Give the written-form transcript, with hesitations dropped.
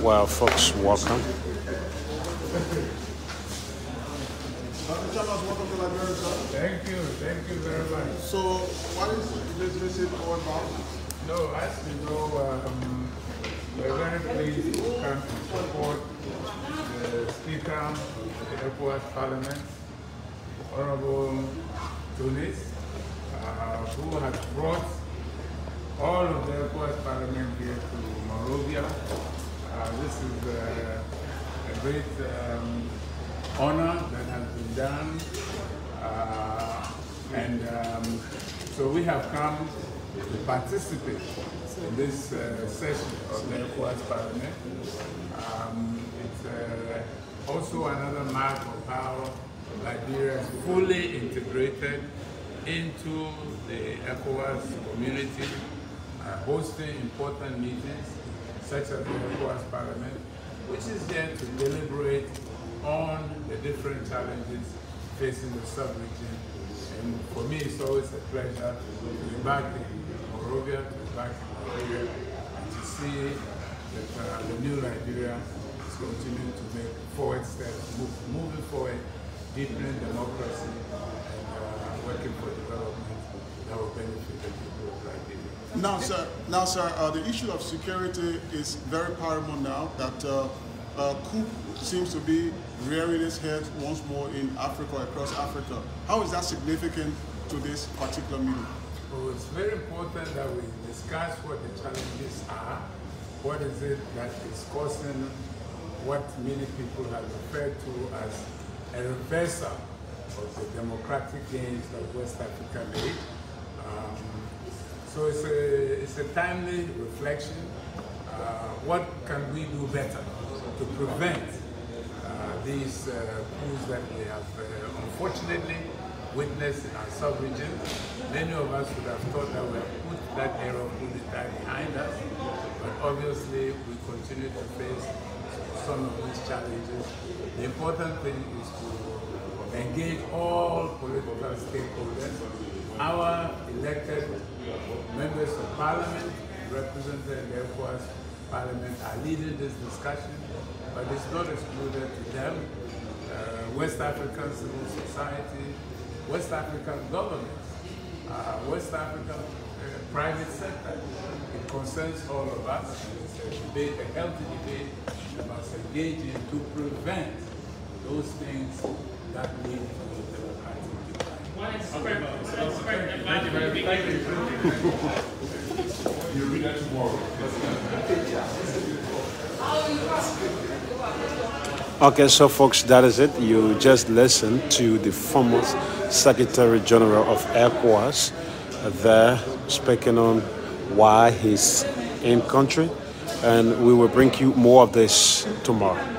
Well, folks, welcome. Thank you, very much. So, what is this visit all about? No, as you know, we're very pleased to come and support the Speaker of the ECOWAS Parliament, Honorable Tunis, who has brought all of the ECOWAS Parliament here to Monrovia. This is a great honor that has been done, and so we have come to participate in this session of the ECOWAS Parliament. It's also another mark of how Liberia is fully integrated into the ECOWAS community, hosting important meetings such as the ECOWAS Parliament, which is there to deliberate on the different challenges facing the sub-region. And for me, it's always a pleasure to be back in Monrovia, to be back in Liberia, and to see that the new Liberia is continuing to make forward steps, moving forward, deepening democracy, and working for development that will benefit the people of Liberia. Now, sir, the issue of security is very paramount now that coup seems to be rearing its head once more in Africa, across Africa. How is that significant to this particular meeting? Well, it's very important that we discuss what the challenges are, what is it that is causing what many people have referred to as a reversal of the democratic gains that West Africa made. So it's a timely reflection. What can we do better to prevent these coups that we have unfortunately witnessed in our sub-region? Many of us would have thought that we have put that era of coup d'etat behind us, but obviously we continue to face some of these challenges. The important thing is to engage all political stakeholders, our elected members of parliament, represented therefore Parliament are leading this discussion, but it's not excluded to them. West African civil society, West African governments, West African private sector. It concerns all of us. It's a debate, a healthy debate that must engage in to prevent those things that lead to democratic decline. You read that tomorrow. Okay, so folks, that is it. You just listened to the former Secretary General of ECOWAS there speaking on why he's in country, and we will bring you more of this tomorrow.